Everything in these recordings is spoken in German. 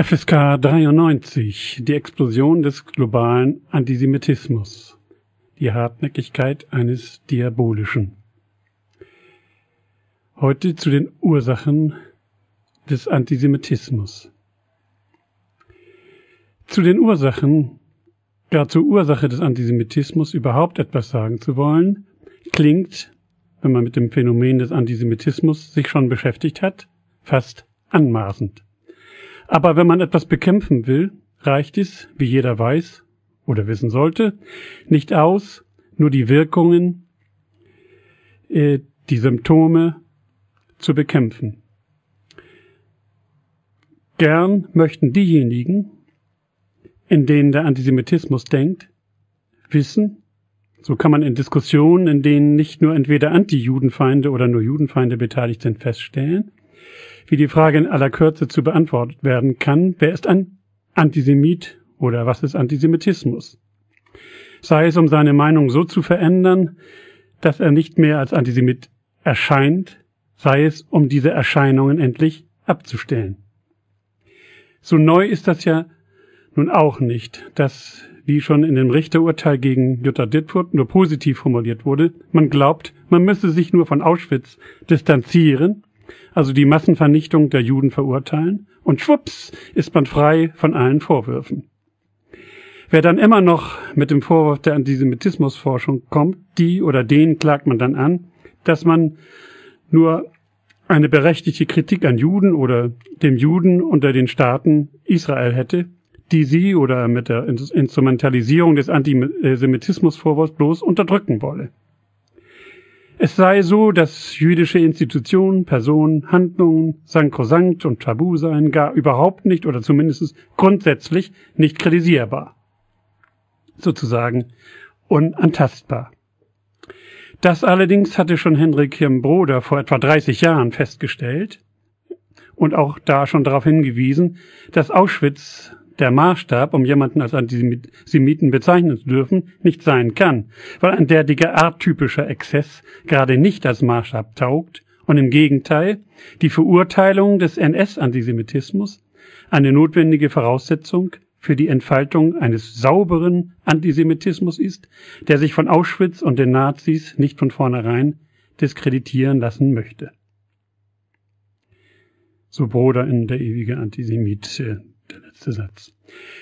FSK 93, die Explosion des globalen Antisemitismus, die Hartnäckigkeit eines Diabolischen. Heute zu den Ursachen des Antisemitismus. Zur Ursache des Antisemitismus überhaupt etwas sagen zu wollen, klingt, wenn man mit dem Phänomen des Antisemitismus sich schon beschäftigt hat, fast anmaßend. Aber wenn man etwas bekämpfen will, reicht es, wie jeder weiß oder wissen sollte, nicht aus, nur die Wirkungen, die Symptome zu bekämpfen. Gern möchten diejenigen, in denen der Antisemitismus denkt, wissen, so kann man in Diskussionen, in denen nicht nur entweder Anti-Judenfeinde oder nur Judenfeinde beteiligt sind, feststellen, wie die Frage in aller Kürze zu beantwortet werden kann, wer ist ein Antisemit oder was ist Antisemitismus? Sei es, um seine Meinung so zu verändern, dass er nicht mehr als Antisemit erscheint, sei es, um diese Erscheinungen endlich abzustellen. So neu ist das ja nun auch nicht, dass, wie schon in dem Richterurteil gegen Jutta Ditfurth nur positiv formuliert wurde, man glaubt, man müsse sich nur von Auschwitz distanzieren, also die Massenvernichtung der Juden verurteilen, und schwupps ist man frei von allen Vorwürfen. Wer dann immer noch mit dem Vorwurf der Antisemitismusforschung kommt, die oder den klagt man dann an, dass man nur eine berechtigte Kritik an Juden oder dem Juden unter den Staaten Israel hätte, die sie oder mit der Instrumentalisierung des Antisemitismusvorwurfs bloß unterdrücken wolle. Es sei so, dass jüdische Institutionen, Personen, Handlungen sankrosankt und tabu seien, gar überhaupt nicht oder zumindest grundsätzlich nicht kritisierbar, sozusagen unantastbar. Das allerdings hatte schon Henryk M. Broder vor etwa 30 Jahren festgestellt und auch da schon darauf hingewiesen, dass Auschwitz der Maßstab, um jemanden als Antisemiten bezeichnen zu dürfen, nicht sein kann, weil ein derartiger arttypischer Exzess gerade nicht als Maßstab taugt und im Gegenteil die Verurteilung des NS-Antisemitismus eine notwendige Voraussetzung für die Entfaltung eines sauberen Antisemitismus ist, der sich von Auschwitz und den Nazis nicht von vornherein diskreditieren lassen möchte. So Broder in Der ewige Antisemit, der letzte Satz.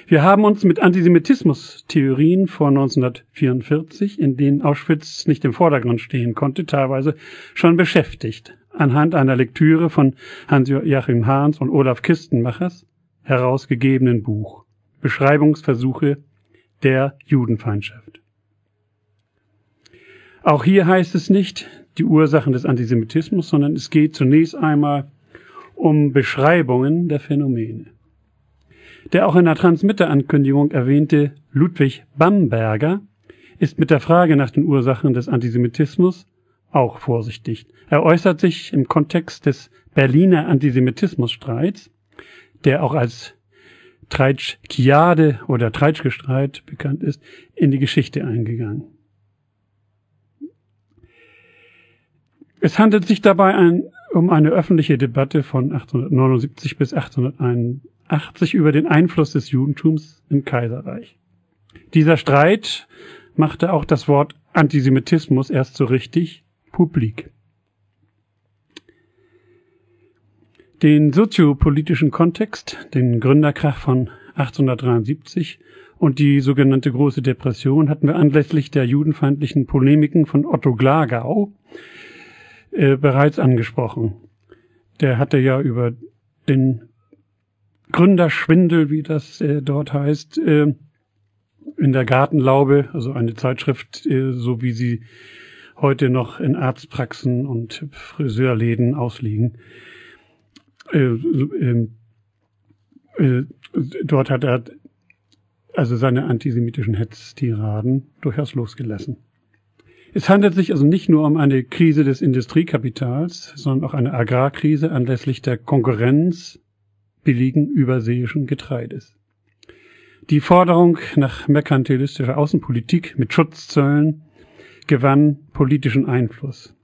Wir haben uns mit Antisemitismus-Theorien vor 1944, in denen Auschwitz nicht im Vordergrund stehen konnte, teilweise schon beschäftigt, anhand einer Lektüre von Hans-Joachim Hahns und Olaf Kistenmachers herausgegebenen Buch Beschreibungsversuche der Judenfeindschaft. Auch hier heißt es nicht die Ursachen des Antisemitismus, sondern es geht zunächst einmal um Beschreibungen der Phänomene. Der auch in der Transmitter-Ankündigung erwähnte Ludwig Bamberger ist mit der Frage nach den Ursachen des Antisemitismus auch vorsichtig. Er äußert sich im Kontext des Berliner Antisemitismusstreits, der auch als Treitschkiade oder Treitschke-Streit bekannt ist, in die Geschichte eingegangen. Es handelt sich dabei um eine öffentliche Debatte von 1879 bis 1881 über den Einfluss des Judentums im Kaiserreich. Dieser Streit machte auch das Wort Antisemitismus erst so richtig publik. Den soziopolitischen Kontext, den Gründerkrach von 1873 und die sogenannte Große Depression hatten wir anlässlich der judenfeindlichen Polemiken von Otto Glagau bereits angesprochen. Der hatte ja über den Gründerschwindel, wie das dort heißt, in der Gartenlaube, also eine Zeitschrift, so wie sie heute noch in Arztpraxen und Friseurläden ausliegen. Dort hat er also seine antisemitischen Hetztiraden durchaus losgelassen. Es handelt sich also nicht nur um eine Krise des Industriekapitals, sondern auch eine Agrarkrise anlässlich der Konkurrenz billigen überseeischen Getreides. Die Forderung nach merkantilistischer Außenpolitik mit Schutzzöllen gewann politischen Einfluss,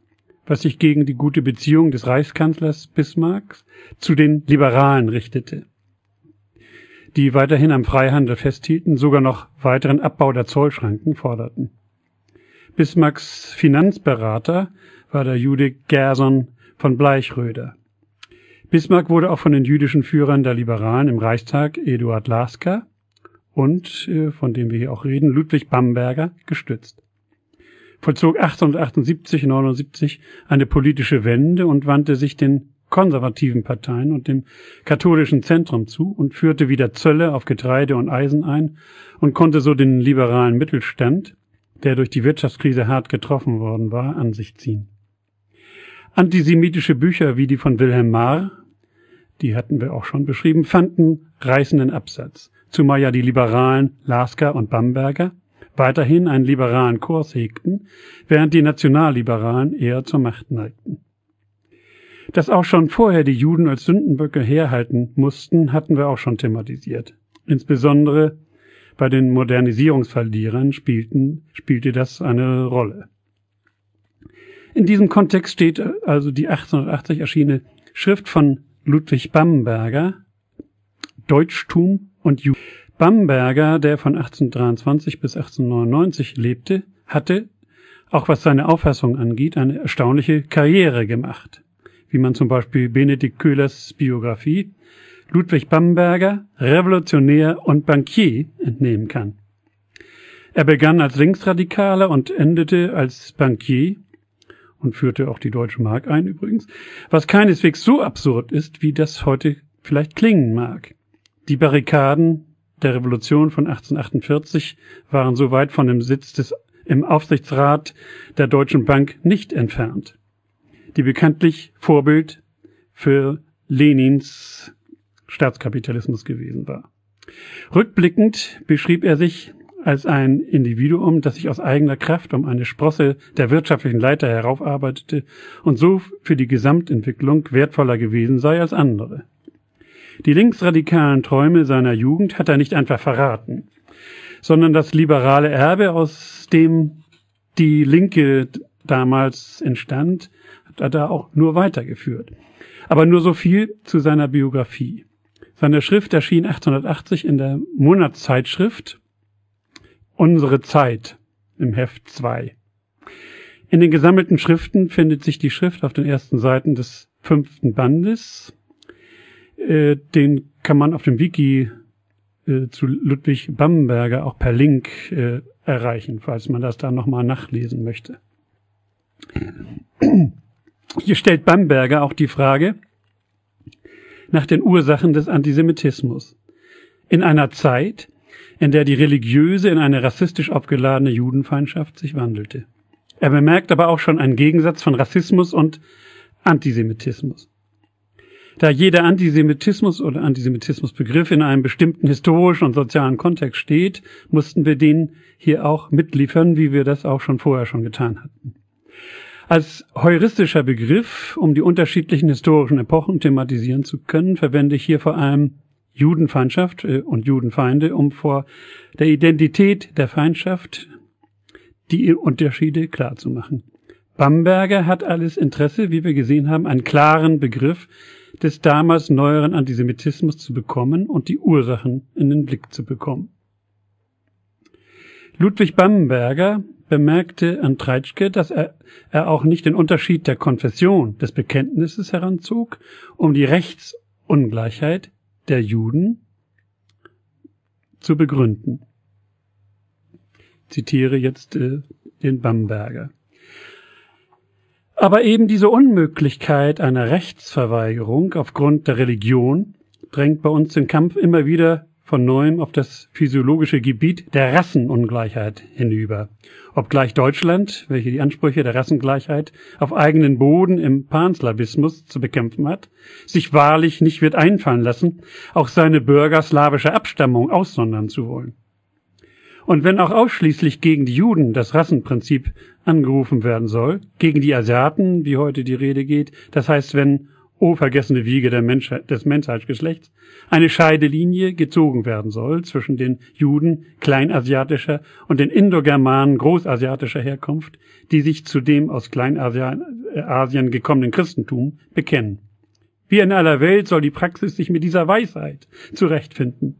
was sich gegen die gute Beziehung des Reichskanzlers Bismarcks zu den Liberalen richtete. die weiterhin am Freihandel festhielten, sogar noch weiteren Abbau der Zollschranken forderten. Bismarcks Finanzberater war der Jude Gerson von Bleichröder. Bismarck wurde auch von den jüdischen Führern der Liberalen im Reichstag, Eduard Lasker und, von dem wir hier auch reden, Ludwig Bamberger, gestützt. Vollzog 1878, 79 eine politische Wende und wandte sich den konservativen Parteien und dem katholischen Zentrum zu und führte wieder Zölle auf Getreide und Eisen ein und konnte so den liberalen Mittelstand, der durch die Wirtschaftskrise hart getroffen worden war, an sich ziehen. Antisemitische Bücher wie die von Wilhelm Mahr, die hatten wir auch schon beschrieben, fanden reißenden Absatz, zumal ja die Liberalen Lasker und Bamberger weiterhin einen liberalen Kurs hegten, während die Nationalliberalen eher zur Macht neigten. Dass auch schon vorher die Juden als Sündenböcke herhalten mussten, hatten wir auch schon thematisiert. Insbesondere bei den Modernisierungsverlierern spielte das eine Rolle. In diesem Kontext steht also die 1880 erschienene Schrift von Ludwig Bamberger, Deutschtum und Juden. Bamberger, der von 1823 bis 1899 lebte, hatte, auch was seine Auffassung angeht, eine erstaunliche Karriere gemacht. Wie man zum Beispiel Benedikt Köhlers Biografie Ludwig Bamberger, Revolutionär und Bankier entnehmen kann. Er begann als Linksradikaler und endete als Bankier und führte auch die Deutsche Mark ein übrigens, was keineswegs so absurd ist, wie das heute vielleicht klingen mag. Die Barrikaden der Revolution von 1848 waren so weit von dem Sitz im Aufsichtsrat der Deutschen Bank nicht entfernt, die bekanntlich Vorbild für Lenins Staatskapitalismus gewesen war. Rückblickend beschrieb er sich als ein Individuum, das sich aus eigener Kraft um eine Sprosse der wirtschaftlichen Leiter heraufarbeitete und so für die Gesamtentwicklung wertvoller gewesen sei als andere. Die linksradikalen Träume seiner Jugend hat er nicht einfach verraten, sondern das liberale Erbe, aus dem die Linke damals entstand, hat er auch nur weitergeführt. Aber nur so viel zu seiner Biografie. Seine Schrift erschien 1880 in der Monatszeitschrift Unsere Zeit im Heft 2. In den gesammelten Schriften findet sich die Schrift auf den ersten Seiten des 5. Bandes. Den kann man auf dem Wiki zu Ludwig Bamberger auch per Link erreichen, falls man das da nochmal nachlesen möchte. Hier stellt Bamberger auch die Frage nach den Ursachen des Antisemitismus. In einer Zeit, in der die religiöse in eine rassistisch aufgeladene Judenfeindschaft sich wandelte. Er bemerkt aber auch schon einen Gegensatz von Rassismus und Antisemitismus. Da jeder Antisemitismus oder Antisemitismusbegriff in einem bestimmten historischen und sozialen Kontext steht, mussten wir den hier auch mitliefern, wie wir das auch schon vorher getan hatten. Als heuristischer Begriff, um die unterschiedlichen historischen Epochen thematisieren zu können, verwende ich hier vor allem Judenfeindschaft und Judenfeinde, um vor der Identität der Feindschaft die Unterschiede klarzumachen. Bamberger hat alles Interesse, wie wir gesehen haben, einen klaren Begriff des damals neueren Antisemitismus zu bekommen und die Ursachen in den Blick zu bekommen. Ludwig Bamberger bemerkte an Treitschke, dass er auch nicht den Unterschied der Konfession des Bekenntnisses heranzog, um die Rechtsungleichheit der Juden zu begründen. Zitiere jetzt den Bamberger. Aber eben diese Unmöglichkeit einer Rechtsverweigerung aufgrund der Religion drängt bei uns den Kampf immer wieder von neuem auf das physiologische Gebiet der Rassenungleichheit hinüber. Obgleich Deutschland, welche die Ansprüche der Rassengleichheit auf eigenen Boden im Panslawismus zu bekämpfen hat, sich wahrlich nicht wird einfallen lassen, auch seine Bürger slawischer Abstammung aussondern zu wollen. Und wenn auch ausschließlich gegen die Juden das Rassenprinzip angerufen werden soll, gegen die Asiaten, wie heute die Rede geht, das heißt, wenn O vergessene Wiege des Menschheitsgeschlechts, eine Scheidelinie gezogen werden soll zwischen den Juden kleinasiatischer und den Indogermanen großasiatischer Herkunft, die sich zu dem aus Kleinasien gekommenen Christentum bekennen. Wie in aller Welt soll die Praxis sich mit dieser Weisheit zurechtfinden?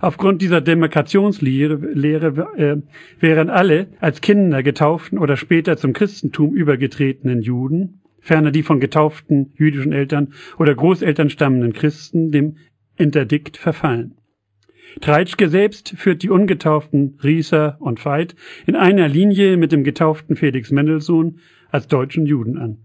Aufgrund dieser Demarkationslehre wären alle als Kinder getauften oder später zum Christentum übergetretenen Juden, ferner die von getauften jüdischen Eltern oder Großeltern stammenden Christen, dem Interdikt verfallen. Treitschke selbst führt die ungetauften Rieser und Veit in einer Linie mit dem getauften Felix Mendelssohn als deutschen Juden an.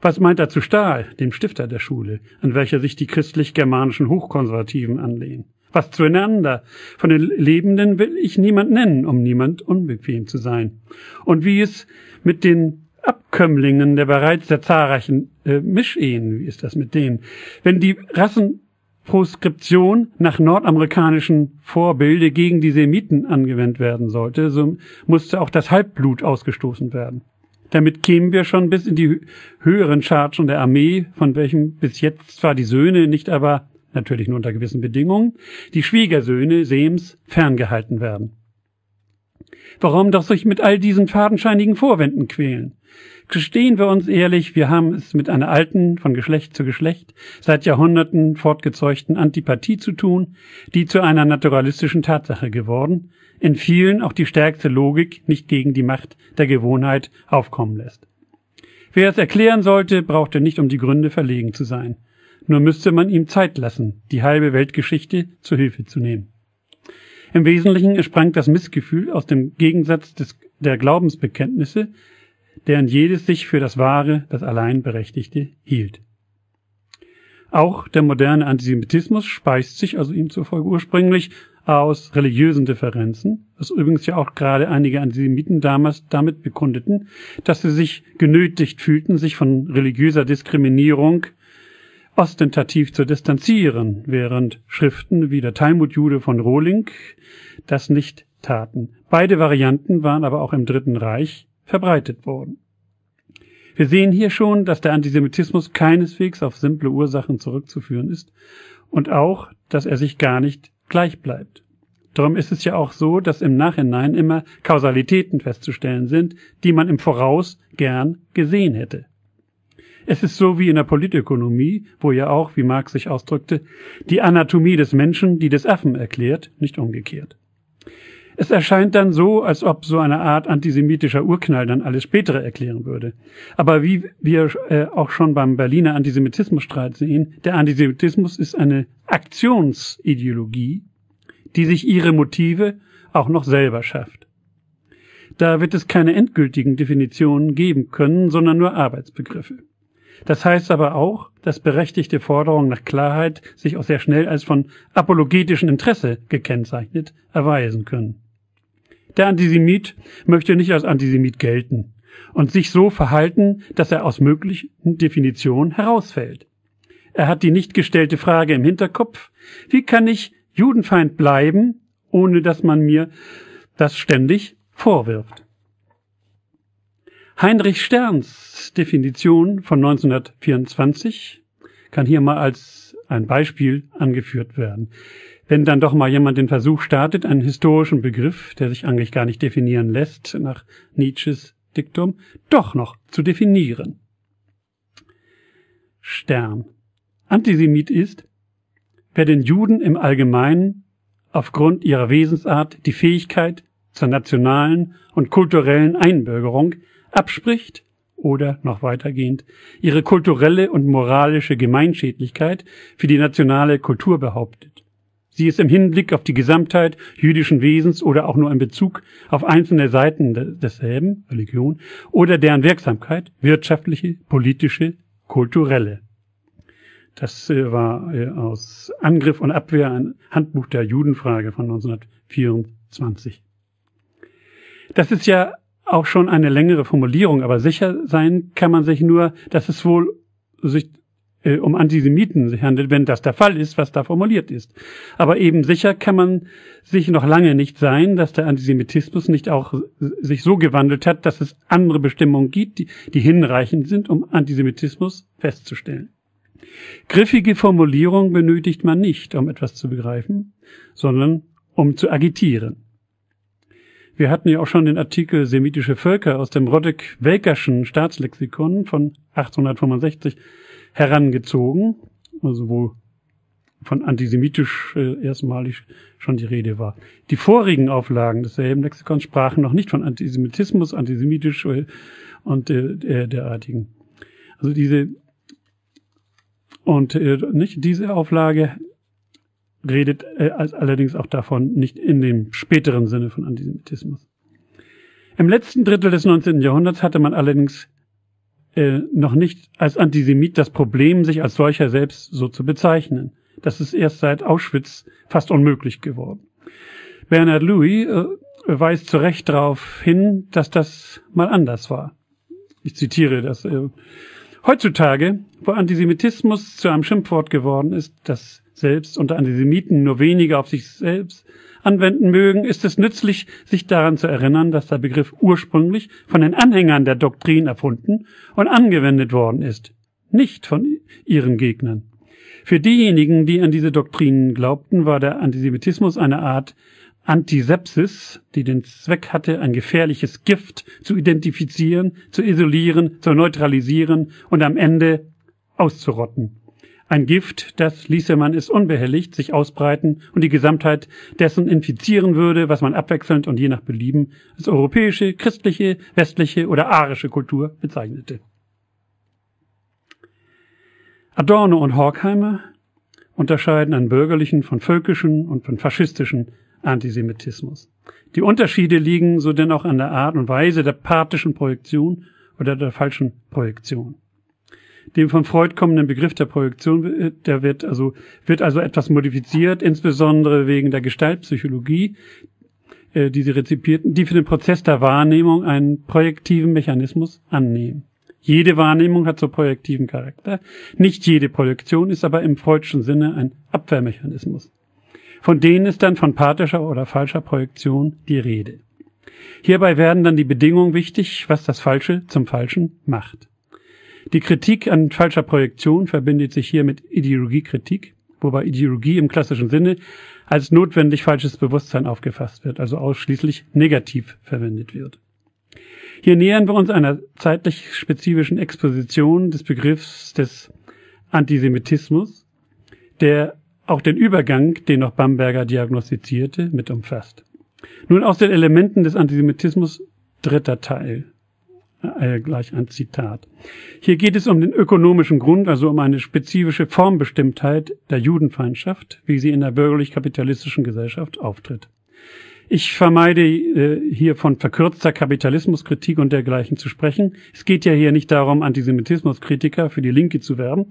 Was meint er zu Stahl, dem Stifter der Schule, an welcher sich die christlich-germanischen Hochkonservativen anlehnen? Was zueinander? Von den Lebenden will ich niemand nennen, um niemand unbequem zu sein. Und wie es mit den Abkömmlingen der bereits sehr zahlreichen Mischehen, wie ist das mit denen? Wenn die Rassenproskription nach nordamerikanischen Vorbilde gegen die Semiten angewendet werden sollte, so musste auch das Halbblut ausgestoßen werden. Damit kämen wir schon bis in die höheren Chargen der Armee, von welchem bis jetzt zwar die Söhne, nicht aber, natürlich nur unter gewissen Bedingungen, die Schwiegersöhne Sems ferngehalten werden. Warum doch sich mit all diesen fadenscheinigen Vorwänden quälen? Gestehen wir uns ehrlich, wir haben es mit einer alten, von Geschlecht zu Geschlecht, seit Jahrhunderten fortgezeugten Antipathie zu tun, die zu einer naturalistischen Tatsache geworden, in vielen auch die stärkste Logik nicht gegen die Macht der Gewohnheit aufkommen lässt. Wer es erklären sollte, brauchte nicht um die Gründe verlegen zu sein. Nur müsste man ihm Zeit lassen, die halbe Weltgeschichte zur Hilfe zu nehmen. Im Wesentlichen entsprang das Missgefühl aus dem Gegensatz der Glaubensbekenntnisse, deren jedes sich für das Wahre, das allein Berechtigte hielt. Auch der moderne Antisemitismus speist sich also ihm zufolge ursprünglich aus religiösen Differenzen, was übrigens ja auch gerade einige Antisemiten damals damit bekundeten, dass sie sich genötigt fühlten, sich von religiöser Diskriminierung ostentativ zu distanzieren, während Schriften wie der Talmud-Jude von Rohling das nicht taten. Beide Varianten waren aber auch im Dritten Reich verbreitet worden. Wir sehen hier schon, dass der Antisemitismus keineswegs auf simple Ursachen zurückzuführen ist und auch, dass er sich gar nicht gleich bleibt. Darum ist es ja auch so, dass im Nachhinein immer Kausalitäten festzustellen sind, die man im Voraus gern gesehen hätte. Es ist so wie in der Politökonomie, wo ja auch, wie Marx sich ausdrückte, die Anatomie des Menschen, die des Affen erklärt, nicht umgekehrt. Es erscheint dann so, als ob so eine Art antisemitischer Urknall dann alles Spätere erklären würde. Aber wie wir auch schon beim Berliner Antisemitismusstreit sehen, der Antisemitismus ist eine Aktionsideologie, die sich ihre Motive auch noch selber schafft. Da wird es keine endgültigen Definitionen geben können, sondern nur Arbeitsbegriffe. Das heißt aber auch, dass berechtigte Forderungen nach Klarheit sich auch sehr schnell als von apologetischem Interesse gekennzeichnet erweisen können. Der Antisemit möchte nicht als Antisemit gelten und sich so verhalten, dass er aus möglichen Definitionen herausfällt. Er hat die nicht gestellte Frage im Hinterkopf: Wie kann ich Judenfeind bleiben, ohne dass man mir das ständig vorwirft? Heinrich Sterns Definition von 1924 kann hier mal als ein Beispiel angeführt werden. Wenn dann doch mal jemand den Versuch startet, einen historischen Begriff, der sich eigentlich gar nicht definieren lässt, nach Nietzsches Diktum, doch noch zu definieren. Stern. Antisemit ist, wer den Juden im Allgemeinen aufgrund ihrer Wesensart die Fähigkeit zur nationalen und kulturellen Einbürgerung abspricht oder, noch weitergehend, ihre kulturelle und moralische Gemeinschädlichkeit für die nationale Kultur behauptet. Sie ist im Hinblick auf die Gesamtheit jüdischen Wesens oder auch nur in Bezug auf einzelne Seiten desselben, Religion, oder deren Wirksamkeit, wirtschaftliche, politische, kulturelle. Das war aus Angriff und Abwehr, ein Handbuch der Judenfrage von 1924. Das ist ja auch schon eine längere Formulierung, aber sicher sein kann man sich nur, dass es wohl sich um Antisemiten sich handelt, wenn das der Fall ist, was da formuliert ist. Aber eben sicher kann man sich noch lange nicht sein, dass der Antisemitismus nicht auch sich so gewandelt hat, dass es andere Bestimmungen gibt, die hinreichend sind, um Antisemitismus festzustellen. Griffige Formulierungen benötigt man nicht, um etwas zu begreifen, sondern um zu agitieren. Wir hatten ja auch schon den Artikel Semitische Völker aus dem Roddick-Welkerschen Staatslexikon von 1865 herangezogen, also wo von antisemitisch erstmalig schon die Rede war. Die vorigen Auflagen desselben Lexikons sprachen noch nicht von Antisemitismus, antisemitisch und derartigen. Also diese Auflage redet allerdings auch davon, nicht in dem späteren Sinne von Antisemitismus. Im letzten Drittel des 19. Jahrhunderts hatte man allerdings noch nicht als Antisemit das Problem, sich als solcher selbst so zu bezeichnen. Das ist erst seit Auschwitz fast unmöglich geworden. Bernhard Louis weist zu Recht darauf hin, dass das mal anders war. Ich zitiere das. Heutzutage, wo Antisemitismus zu einem Schimpfwort geworden ist, das selbst unter Antisemiten nur wenige auf sich selbst anwenden mögen, ist es nützlich, sich daran zu erinnern, dass der Begriff ursprünglich von den Anhängern der Doktrin erfunden und angewendet worden ist, nicht von ihren Gegnern. Für diejenigen, die an diese Doktrinen glaubten, war der Antisemitismus eine Art Antisepsis, die den Zweck hatte, ein gefährliches Gift zu identifizieren, zu isolieren, zu neutralisieren und am Ende auszurotten. Ein Gift, das ließe man es unbehelligt sich ausbreiten und die Gesamtheit dessen infizieren würde, was man abwechselnd und je nach Belieben als europäische, christliche, westliche oder arische Kultur bezeichnete. Adorno und Horkheimer unterscheiden einen bürgerlichen von völkischen und von faschistischen Antisemitismus. Die Unterschiede liegen so denn auch an der Art und Weise der pathischen Projektion oder der falschen Projektion. Dem von Freud kommenden Begriff der Projektion, der wird also etwas modifiziert, insbesondere wegen der Gestaltpsychologie, die sie rezipierten, die für den Prozess der Wahrnehmung einen projektiven Mechanismus annehmen. Jede Wahrnehmung hat so projektiven Charakter. Nicht jede Projektion ist aber im freudschen Sinne ein Abwehrmechanismus. Von denen ist dann von pathischer oder falscher Projektion die Rede. Hierbei werden dann die Bedingungen wichtig, was das Falsche zum Falschen macht. Die Kritik an falscher Projektion verbindet sich hier mit Ideologiekritik, wobei Ideologie im klassischen Sinne als notwendig falsches Bewusstsein aufgefasst wird, also ausschließlich negativ verwendet wird. Hier nähern wir uns einer zeitlich spezifischen Exposition des Begriffs des Antisemitismus, der auch den Übergang, den noch Bamberger diagnostizierte, mit umfasst. Nun aus den Elementen des Antisemitismus, dritter Teil. Gleich ein Zitat. Hier geht es um den ökonomischen Grund, also um eine spezifische Formbestimmtheit der Judenfeindschaft, wie sie in der bürgerlich-kapitalistischen Gesellschaft auftritt. Ich vermeide hier von verkürzter Kapitalismuskritik und dergleichen zu sprechen. Es geht ja hier nicht darum, Antisemitismuskritiker für die Linke zu werben,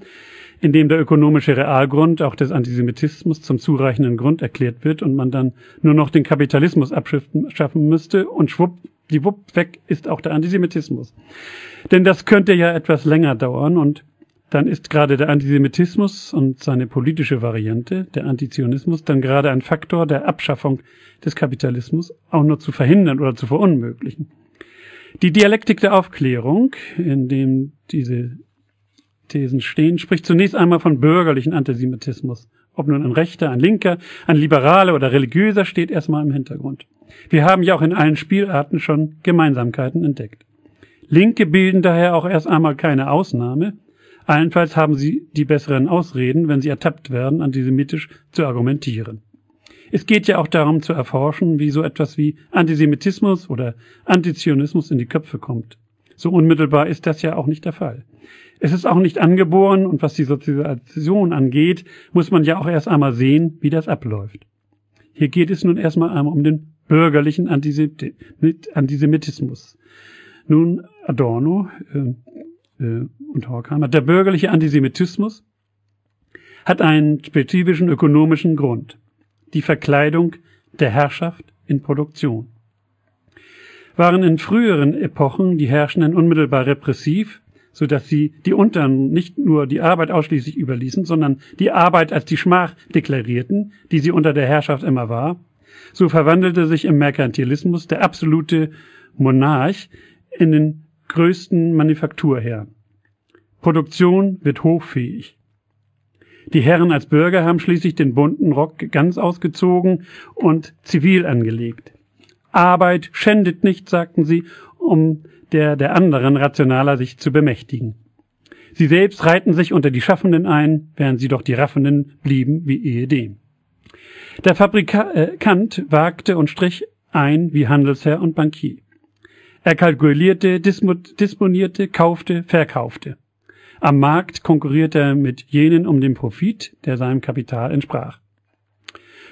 indem der ökonomische Realgrund auch des Antisemitismus zum zureichenden Grund erklärt wird und man dann nur noch den Kapitalismus abschaffen müsste und schwupp, die Wupp weg ist auch der Antisemitismus. Denn das könnte ja etwas länger dauern und dann ist gerade der Antisemitismus und seine politische Variante, der Antizionismus, dann gerade ein Faktor der Abschaffung des Kapitalismus auch nur zu verhindern oder zu verunmöglichen. Die Dialektik der Aufklärung, in dem diese Thesen stehen, spricht zunächst einmal von bürgerlichen Antisemitismus. Ob nun ein rechter, ein linker, ein liberaler oder religiöser, steht erstmal im Hintergrund. Wir haben ja auch in allen Spielarten schon Gemeinsamkeiten entdeckt. Linke bilden daher auch erst einmal keine Ausnahme. Allenfalls haben sie die besseren Ausreden, wenn sie ertappt werden, antisemitisch zu argumentieren. Es geht ja auch darum zu erforschen, wie so etwas wie Antisemitismus oder Antizionismus in die Köpfe kommt. So unmittelbar ist das ja auch nicht der Fall. Es ist auch nicht angeboren und was die Sozialisation angeht, muss man ja auch erst einmal sehen, wie das abläuft. Hier geht es nun erstmal einmal um den bürgerlichen Antisemitismus. Nun Adorno und Horkheimer. Der bürgerliche Antisemitismus hat einen spezifischen ökonomischen Grund. Die Verkleidung der Herrschaft in Produktion. Waren in früheren Epochen die Herrschenden unmittelbar repressiv, so dass sie die Unteren nicht nur die Arbeit ausschließlich überließen, sondern die Arbeit als die Schmach deklarierten, die sie unter der Herrschaft immer war, so verwandelte sich im Merkantilismus der absolute Monarch in den größten Manufakturherr. Produktion wird hoffähig. Die Herren als Bürger haben schließlich den bunten Rock ganz ausgezogen und zivil angelegt. Arbeit schändet nicht, sagten sie, um der anderen rationaler sich zu bemächtigen. Sie selbst reihten sich unter die Schaffenden ein, während sie doch die Raffenden blieben wie ehedem. Der Fabrikant wagte und strich ein wie Handelsherr und Bankier. Er kalkulierte, disponierte, kaufte, verkaufte. Am Markt konkurrierte er mit jenen um den Profit, der seinem Kapital entsprach.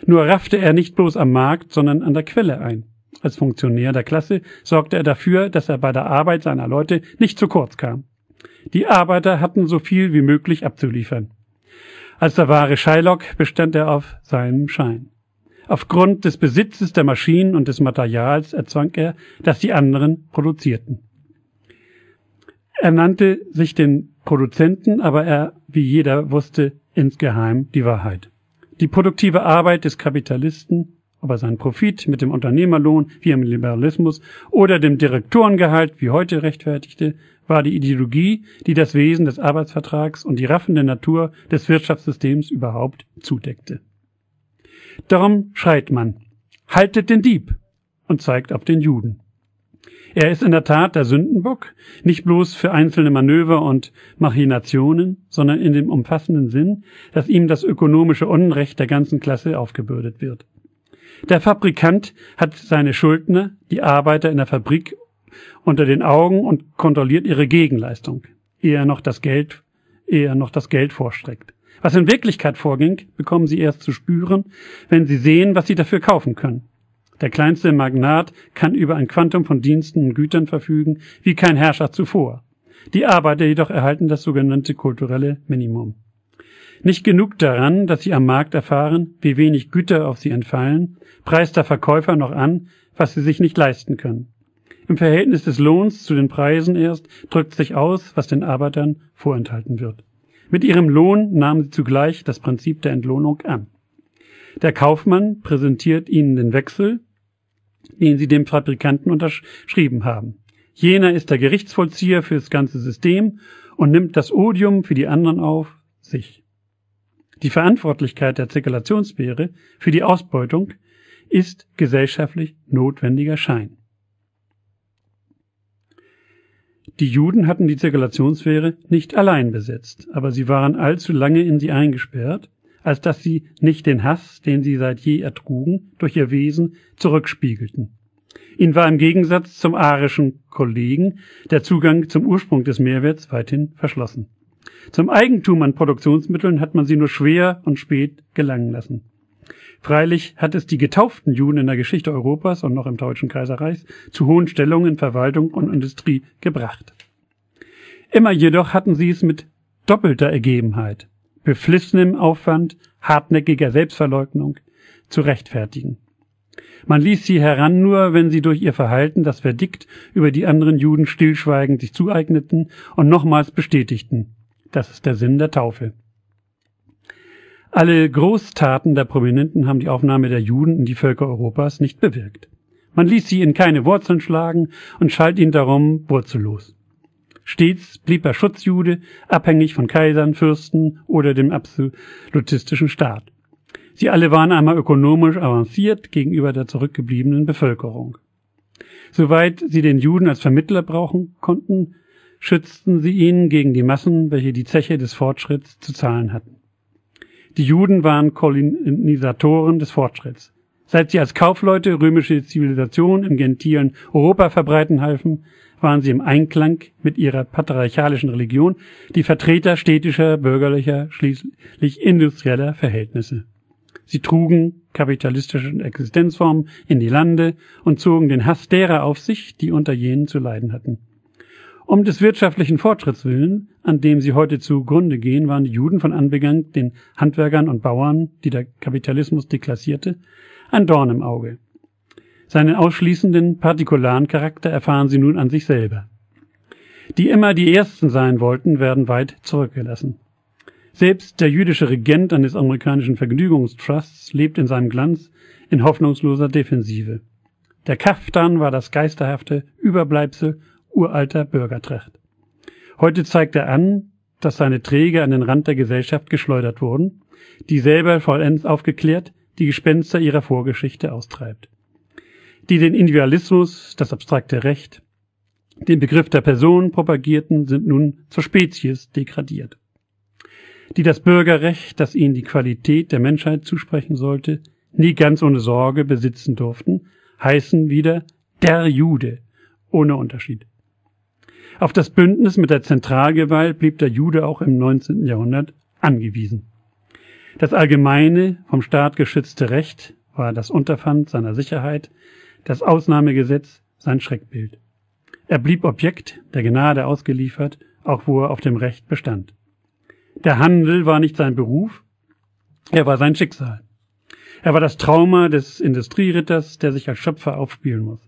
Nur raffte er nicht bloß am Markt, sondern an der Quelle ein. Als Funktionär der Klasse sorgte er dafür, dass er bei der Arbeit seiner Leute nicht zu kurz kam. Die Arbeiter hatten so viel wie möglich abzuliefern. Als der wahre Shylock bestand er auf seinem Schein. Aufgrund des Besitzes der Maschinen und des Materials erzwang er, dass die anderen produzierten. Er nannte sich den Produzenten, aber er, wie jeder wusste, insgeheim die Wahrheit. Die produktive Arbeit des Kapitalisten, ob er seinen Profit mit dem Unternehmerlohn wie im Liberalismus oder dem Direktorengehalt wie heute rechtfertigte, war die Ideologie, die das Wesen des Arbeitsvertrags und die raffende Natur des Wirtschaftssystems überhaupt zudeckte. Darum schreit man, haltet den Dieb, und zeigt auf den Juden. Er ist in der Tat der Sündenbock, nicht bloß für einzelne Manöver und Machinationen, sondern in dem umfassenden Sinn, dass ihm das ökonomische Unrecht der ganzen Klasse aufgebürdet wird. Der Fabrikant hat seine Schuldner, die Arbeiter in der Fabrik, unter den Augen und kontrolliert ihre Gegenleistung, ehe er noch das Geld vorstreckt. Was in Wirklichkeit vorging, bekommen sie erst zu spüren, wenn sie sehen, was sie dafür kaufen können. Der kleinste Magnat kann über ein Quantum von Diensten und Gütern verfügen, wie kein Herrscher zuvor. Die Arbeiter jedoch erhalten das sogenannte kulturelle Minimum. Nicht genug daran, dass sie am Markt erfahren, wie wenig Güter auf sie entfallen, preist der Verkäufer noch an, was sie sich nicht leisten können. Im Verhältnis des Lohns zu den Preisen erst drückt sich aus, was den Arbeitern vorenthalten wird. Mit ihrem Lohn nahmen sie zugleich das Prinzip der Entlohnung an. Der Kaufmann präsentiert ihnen den Wechsel, den sie dem Fabrikanten unterschrieben haben. Jener ist der Gerichtsvollzieher für das ganze System und nimmt das Odium für die anderen auf sich. Die Verantwortlichkeit der Zirkulationslehre für die Ausbeutung ist gesellschaftlich notwendiger Schein. Die Juden hatten die Zirkulationslehre nicht allein besetzt, aber sie waren allzu lange in sie eingesperrt, als dass sie nicht den Hass, den sie seit je ertrugen, durch ihr Wesen zurückspiegelten. Ihnen war im Gegensatz zum arischen Kollegen der Zugang zum Ursprung des Mehrwerts weithin verschlossen. Zum Eigentum an Produktionsmitteln hat man sie nur schwer und spät gelangen lassen. Freilich hat es die getauften Juden in der Geschichte Europas und noch im Deutschen Kaiserreichs zu hohen Stellungen in Verwaltung und Industrie gebracht. Immer jedoch hatten sie es mit doppelter Ergebenheit, beflissenem Aufwand, hartnäckiger Selbstverleugnung zu rechtfertigen. Man ließ sie heran nur, wenn sie durch ihr Verhalten das Verdikt über die anderen Juden stillschweigend sich zueigneten und nochmals bestätigten. Das ist der Sinn der Taufe. Alle Großtaten der Prominenten haben die Aufnahme der Juden in die Völker Europas nicht bewirkt. Man ließ sie in keine Wurzeln schlagen und schalt ihn darum wurzellos. Stets blieb er Schutzjude, abhängig von Kaisern, Fürsten oder dem absolutistischen Staat. Sie alle waren einmal ökonomisch avanciert gegenüber der zurückgebliebenen Bevölkerung. Soweit sie den Juden als Vermittler brauchen konnten, schützten sie ihn gegen die Massen, welche die Zeche des Fortschritts zu zahlen hatten. Die Juden waren Kolonisatoren des Fortschritts. Seit sie als Kaufleute römische Zivilisation im gentilen Europa verbreiten halfen, waren sie im Einklang mit ihrer patriarchalischen Religion die Vertreter städtischer, bürgerlicher, schließlich industrieller Verhältnisse. Sie trugen kapitalistische Existenzformen in die Lande und zogen den Hass derer auf sich, die unter jenen zu leiden hatten. Um des wirtschaftlichen Fortschritts willen, an dem sie heute zugrunde gehen, waren die Juden von Anbeginn den Handwerkern und Bauern, die der Kapitalismus deklassierte, ein Dorn im Auge. Seinen ausschließenden, partikularen Charakter erfahren sie nun an sich selber. Die immer die Ersten sein wollten, werden weit zurückgelassen. Selbst der jüdische Regent eines amerikanischen Vergnügungstrusts lebt in seinem Glanz in hoffnungsloser Defensive. Der Kaftan war das geisterhafte Überbleibsel uralter Bürgertracht. Heute zeigt er an, dass seine Träger an den Rand der Gesellschaft geschleudert wurden, die selber vollends aufgeklärt die Gespenster ihrer Vorgeschichte austreibt, die den Individualismus, das abstrakte Recht, den Begriff der Person propagierten, sind nun zur Spezies degradiert, die das Bürgerrecht, das ihnen die Qualität der Menschheit zusprechen sollte, nie ganz ohne Sorge besitzen durften, heißen wieder der Jude, ohne Unterschied. Auf das Bündnis mit der Zentralgewalt blieb der Jude auch im 19. Jahrhundert angewiesen. Das allgemeine, vom Staat geschützte Recht war das Unterpfand seiner Sicherheit, das Ausnahmegesetz sein Schreckbild. Er blieb Objekt der Gnade ausgeliefert, auch wo er auf dem Recht bestand. Der Handel war nicht sein Beruf, er war sein Schicksal. Er war das Trauma des Industrieritters, der sich als Schöpfer aufspielen muss.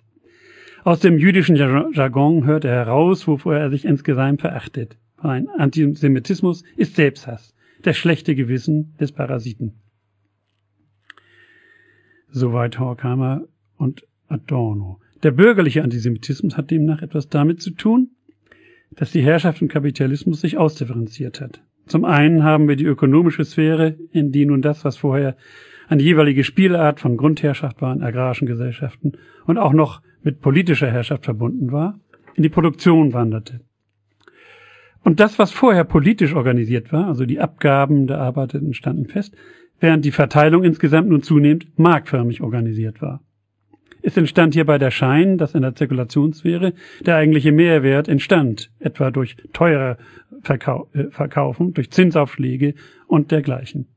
Aus dem jüdischen Jargon hört er heraus, wovor er sich insgeheim verachtet. Ein Antisemitismus ist Selbsthass, das schlechte Gewissen des Parasiten. Soweit Horkheimer und Adorno. Der bürgerliche Antisemitismus hat demnach etwas damit zu tun, dass die Herrschaft und Kapitalismus sich ausdifferenziert hat. Zum einen haben wir die ökonomische Sphäre, in die nun das, was vorher eine jeweilige Spielart von Grundherrschaft waren, agrarischen Gesellschaften und auch noch mit politischer Herrschaft verbunden war, in die Produktion wanderte. Und das, was vorher politisch organisiert war, also die Abgaben der Arbeitenden standen fest, während die Verteilung insgesamt nun zunehmend marktförmig organisiert war. Es entstand hierbei der Schein, dass in der Zirkulationssphäre der eigentliche Mehrwert entstand, etwa durch teurer Verkaufen, durch Zinsaufschläge und dergleichen.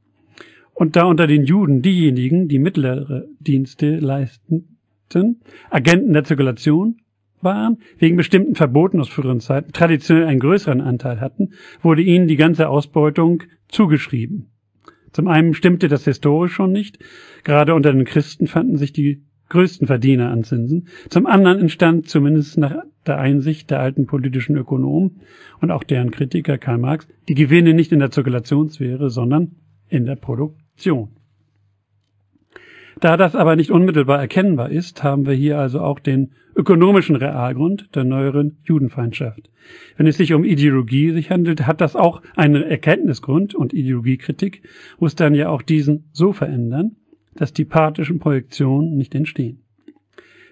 Und da unter den Juden diejenigen, die mittlere Dienste leisteten, Agenten der Zirkulation waren, wegen bestimmten Verboten aus früheren Zeiten traditionell einen größeren Anteil hatten, wurde ihnen die ganze Ausbeutung zugeschrieben. Zum einen stimmte das historisch schon nicht, gerade unter den Christen fanden sich die größten Verdiener an Zinsen. Zum anderen entstand, zumindest nach der Einsicht der alten politischen Ökonomen und auch deren Kritiker Karl Marx, die Gewinne nicht in der Zirkulationssphäre, sondern in der Produktion. Da das aber nicht unmittelbar erkennbar ist, haben wir hier also auch den ökonomischen Realgrund der neueren Judenfeindschaft. Wenn es sich um Ideologie handelt, hat das auch einen Erkenntnisgrund und Ideologiekritik muss dann ja auch diesen so verändern, dass die pathischen Projektionen nicht entstehen.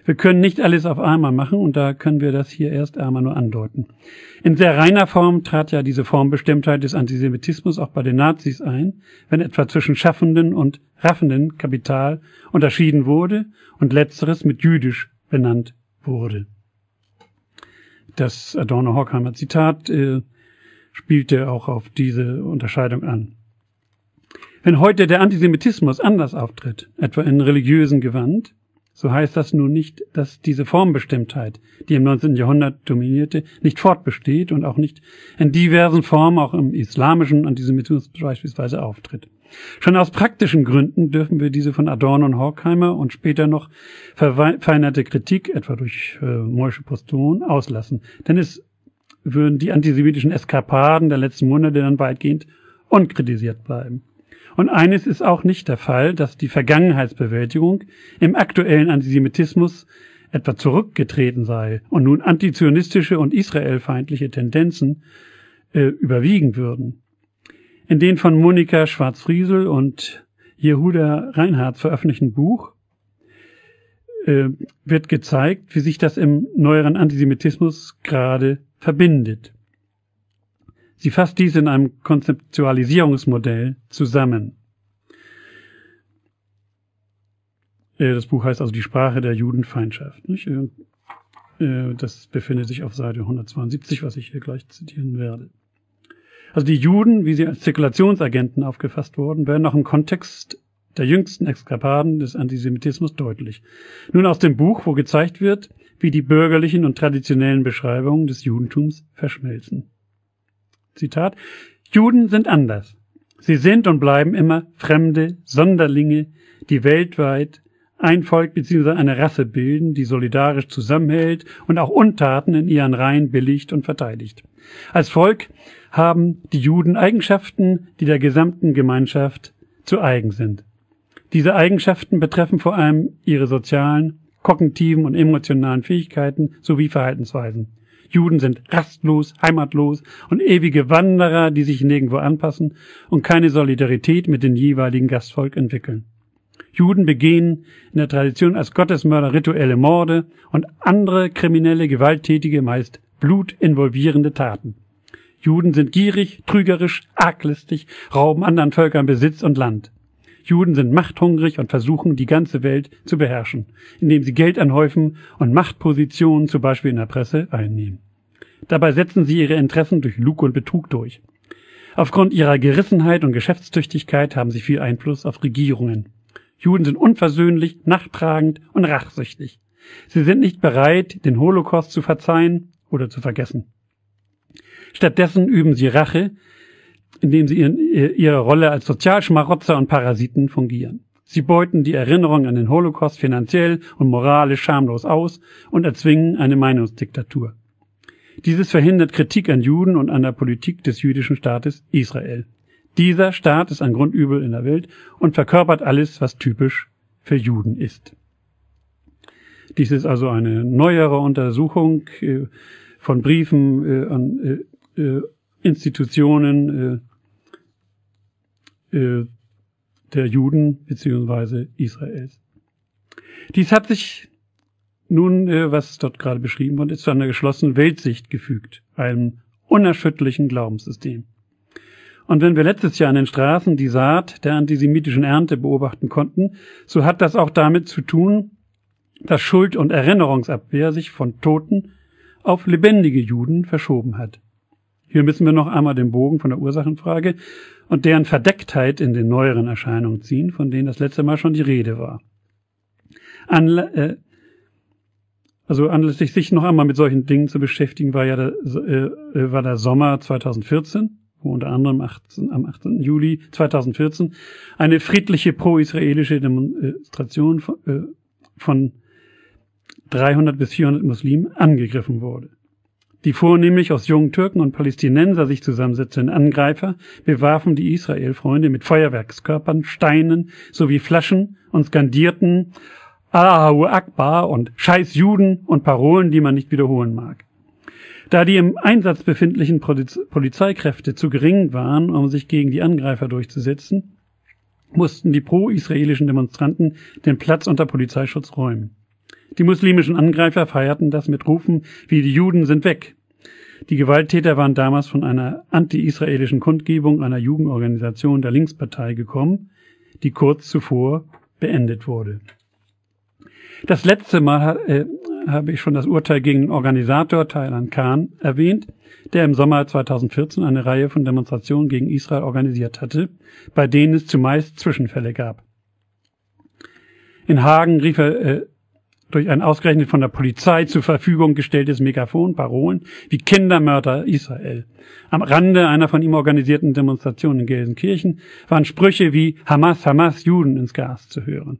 Wir können nicht alles auf einmal machen und da können wir das hier erst einmal nur andeuten. In sehr reiner Form trat ja diese Formbestimmtheit des Antisemitismus auch bei den Nazis ein, wenn etwa zwischen schaffenden und raffenden Kapital unterschieden wurde und letzteres mit jüdisch benannt wurde. Das Adorno-Horkheimer Zitat spielte auch auf diese Unterscheidung an. Wenn heute der Antisemitismus anders auftritt, etwa in religiösen Gewand, so heißt das nun nicht, dass diese Formbestimmtheit, die im 19. Jahrhundert dominierte, nicht fortbesteht und auch nicht in diversen Formen, auch im islamischen Antisemitismus beispielsweise, auftritt. Schon aus praktischen Gründen dürfen wir diese von Adorno und Horkheimer und später noch verfeinerte Kritik, etwa durch Moshe Poston, auslassen. Denn es würden die antisemitischen Eskapaden der letzten Monate dann weitgehend unkritisiert bleiben. Und eines ist auch nicht der Fall, dass die Vergangenheitsbewältigung im aktuellen Antisemitismus etwa zurückgetreten sei und nun antizionistische und israelfeindliche Tendenzen überwiegen würden. In den von Monika Schwarz-Riesel und Jehuda Reinhardt veröffentlichten Buch wird gezeigt, wie sich das im neueren Antisemitismus gerade verbindet. Sie fasst dies in einem Konzeptualisierungsmodell zusammen. Das Buch heißt also Die Sprache der Judenfeindschaft, nicht? Das befindet sich auf Seite 172, was ich hier gleich zitieren werde. Also die Juden, wie sie als Zirkulationsagenten aufgefasst wurden, werden auch im Kontext der jüngsten Eskapaden des Antisemitismus deutlich. Nun aus dem Buch, wo gezeigt wird, wie die bürgerlichen und traditionellen Beschreibungen des Judentums verschmelzen. Zitat: Juden sind anders. Sie sind und bleiben immer Fremde, Sonderlinge, die weltweit ein Volk bzw. eine Rasse bilden, die solidarisch zusammenhält und auch Untaten in ihren Reihen billigt und verteidigt. Als Volk haben die Juden Eigenschaften, die der gesamten Gemeinschaft zu eigen sind. Diese Eigenschaften betreffen vor allem ihre sozialen, kognitiven und emotionalen Fähigkeiten sowie Verhaltensweisen. Juden sind rastlos, heimatlos und ewige Wanderer, die sich nirgendwo anpassen und keine Solidarität mit dem jeweiligen Gastvolk entwickeln. Juden begehen in der Tradition als Gottesmörder rituelle Morde und andere kriminelle, gewalttätige, meist blutinvolvierende Taten. Juden sind gierig, trügerisch, arglistig, rauben anderen Völkern Besitz und Land. Juden sind machthungrig und versuchen, die ganze Welt zu beherrschen, indem sie Geld anhäufen und Machtpositionen, zum Beispiel in der Presse, einnehmen. Dabei setzen sie ihre Interessen durch Lug und Betrug durch. Aufgrund ihrer Gerissenheit und Geschäftstüchtigkeit haben sie viel Einfluss auf Regierungen. Juden sind unversöhnlich, nachtragend und rachsüchtig. Sie sind nicht bereit, den Holocaust zu verzeihen oder zu vergessen. Stattdessen üben sie Rache, indem sie ihre Rolle als Sozialschmarotzer und Parasiten fungieren. Sie beuten die Erinnerung an den Holocaust finanziell und moralisch schamlos aus und erzwingen eine Meinungsdiktatur. Dieses verhindert Kritik an Juden und an der Politik des jüdischen Staates Israel. Dieser Staat ist ein Grundübel in der Welt und verkörpert alles, was typisch für Juden ist. Dies ist also eine neuere Untersuchung von Briefen an Institutionen der Juden bzw. Israels. Dies hat sich nun, was dort gerade beschrieben wurde, zu einer geschlossenen Weltsicht gefügt, einem unerschütterlichen Glaubenssystem. Und wenn wir letztes Jahr an den Straßen die Saat der antisemitischen Ernte beobachten konnten, so hat das auch damit zu tun, dass Schuld- und Erinnerungsabwehr sich von Toten auf lebendige Juden verschoben hat. Hier müssen wir noch einmal den Bogen von der Ursachenfrage und deren Verdecktheit in den neueren Erscheinungen ziehen, von denen das letzte Mal schon die Rede war. Anlässlich sich noch einmal mit solchen Dingen zu beschäftigen, war der Sommer 2014, wo unter anderem am 18. Juli 2014 eine friedliche pro-israelische Demonstration von 300 bis 400 Muslimen angegriffen wurde. Die vornehmlich aus jungen Türken und Palästinenser sich zusammensetzenden Angreifer bewarfen die Israelfreunde mit Feuerwerkskörpern, Steinen sowie Flaschen und skandierten Allahu Akbar und Scheiß Juden und Parolen, die man nicht wiederholen mag. Da die im Einsatz befindlichen Polizeikräfte zu gering waren, um sich gegen die Angreifer durchzusetzen, mussten die pro-israelischen Demonstranten den Platz unter Polizeischutz räumen. Die muslimischen Angreifer feierten das mit Rufen wie "Die Juden sind weg". Die Gewalttäter waren damals von einer anti-israelischen Kundgebung einer Jugendorganisation der Linkspartei gekommen, die kurz zuvor beendet wurde. Das letzte Mal habe ich schon das Urteil gegen den Organisator Taylan Can erwähnt, der im Sommer 2014 eine Reihe von Demonstrationen gegen Israel organisiert hatte, bei denen es zumeist Zwischenfälle gab. In Hagen rief er durch ein ausgerechnet von der Polizei zur Verfügung gestelltes Megafon Parolen wie "Kindermörder Israel". Am Rande einer von ihm organisierten Demonstration in Gelsenkirchen waren Sprüche wie "Hamas, Hamas, Juden" ins Gas zu hören.